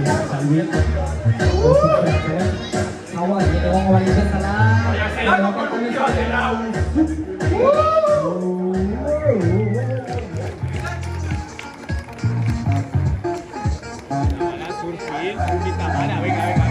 Venga, venga, venga.